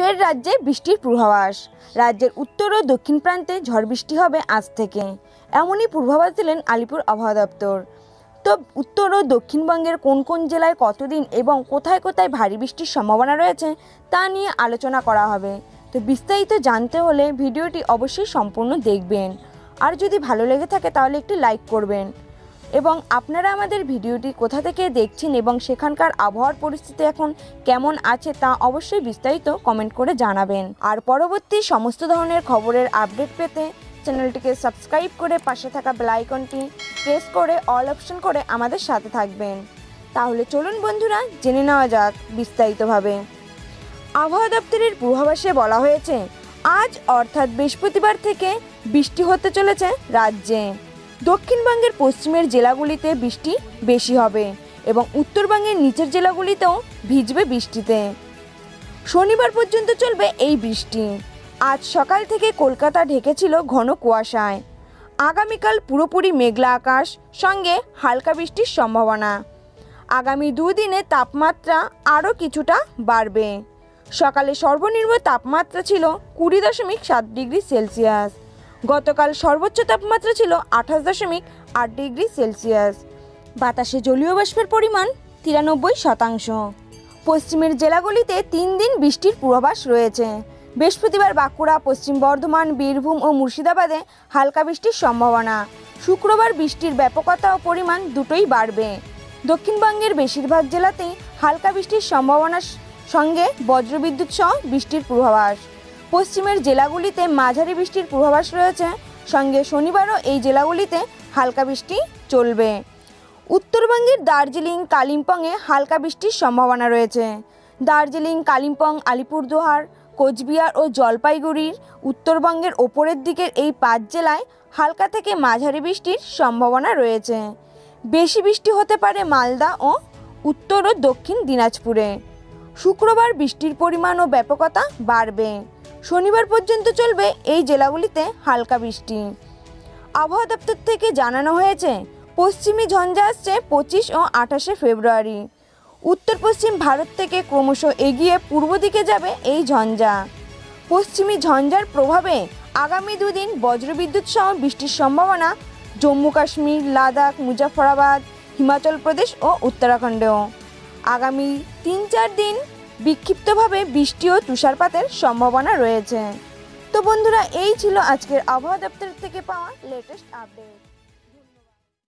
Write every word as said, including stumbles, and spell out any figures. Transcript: फिर राज्य बिस्टिर पूर्वाभास। राज्यर उत्तर और दक्षिण प्रान्ते झड़ बिस्टि होबे आज थेके, एमनई पूर्वाभास दिलेन आलिपुर आबहावा दफ्तर। तो उत्तर और दक्षिण बंगेर कोन कोन जिलाय कतदिन एवं कोथाय कोथाय भारी बिस्टिर सम्भावना रयेछे ता निये आलोचना करा होबे। तो विस्तारित जानते होले भिडियोटी अवश्यई सम्पूर्ण देखबेन और यदि भालो लेगे थाके ताहले एकटी लाइक करबेन। एवं आपनारा आमादेर भिडियोटी कोथा थेके देखछेन एवं सेखानकार आबहावार परिस्थिति एखन केमन आछे ता अवश्यई विस्तारित कमेंट करे जानाबेन। और परबर्ती समस्त धरनेर खबरेर आपडेट पेते चैनलटिके सबस्क्राइब करे पाशे थाका बेल आइकनटी प्रेस करे अल अपशन करे आमादेर साथे थाकबेन। ताहले चलुन बंधुरा जेने नेওয়া যাক विस्तारितभावे। आबहावा दफ्तरेर पूर्वाभासे बला हयेछे आज अर्थात बृहस्पतिवार थेके बिस्टि होते चलेछे राज्ये। दक्षिणबंगेर पश्चिमेर जेलागुलिते बिस्टि बेशी होबे एबं उत्तरबंगेर नीचेर जेलागुलितेও भिजबे बिस्टिते। शनिवार पर्यन्त चलबे एई बिस्टि। आज सकाल थेके कलकाता ढेकेछिलो घन कुयाशाय। आगामीकाल पुरोपुरी मेघला आकाश संगे हालका बिस्टिर सम्भावना। आगामी दुदिने तापमात्रा आरो किछुटा बाड़बे। सकाले सर्वनिम्न तापमात्रा छिलो बीस दशमिक सात डिग्री सेलसियास। गतकाल सर्वोच्च तापमात्रा छिलो अट्ठाईस दशमिक आठ डिग्री सेलसियास। बातासे जलीय बाष्पेर परिमाण तिरानब्बई शतांश। पश्चिमेर जेलागुलिते तीन दिन बिस्टिर पूर्वाभास रयेछे। बृहस्पतिवार बाँकुड़ा पश्चिम बर्धमान बीरभूम और मुर्शिदाबादे हालका बिस्टिर सम्भावना। शुक्रवार बिस्टिर व्यापकता और परिमाण दुटोई बाड़बे। दक्षिणबंगेर बेशिरभाग जेलातेई हालका बिस्टिर सम्भावना संगे वज्रविद्युत सह बिस्टिर पूर्वाभास। पश्चिमेर जेलागुलिते माझारी बिस्टिर पूर्वाभास रयेछे संगे शनिवारों एई जेलागुलिते हालका बिस्टि चलबे। उत्तरबंगेर दार्जिलिंग कालिम्पोंगे हालका बिस्टिर सम्भावना रयेछे। दार्जिलिंग कालिम्पोंग आलिपुरदुआर कोचबिहार और जलपाइगुड़िर उत्तरबंगेर ओपरेर दिकेर एई पाँच जेलाय हालका थेके माझारी बिस्टिर सम्भावना रयेछे। बेशी बिस्टि होते पारे मालदा और उत्तर और दक्षिण दिनाजपुरे। शुक्रवार बिस्टिर परिमाण और व्यापकता बाड़बे। शनिवार पर्यन्त चलबे एई जेलागुलिते हालका बिस्टि। आबहावा दफ्तर थेके जानानो हयेछे पश्चिमी झंझा आसछे पचिश और आठाशे फेब्रुआरि। उत्तर पश्चिम भारत थेके क्रमश एगिए पूर्व दिके जाबे एई झंझा। पश्चिमी झंझार प्रभावे आगामी दुदिन बज्रविद्युत सह बिस्टिर सम्भावना जम्मू काश्मीर लादाख मुजफ्फराबाद हिमाचल प्रदेश और उत्तराखंडेও। आगामी तीन चार दिन বিক্ষিপ্তভাবে বৃষ্টি ও তুষারপাতের সম্ভাবনা রয়েছে। তো বন্ধুরা এই ছিল আজকের আবহাওয়া দপ্তর থেকে পাওয়া লেটেস্ট আপডেট।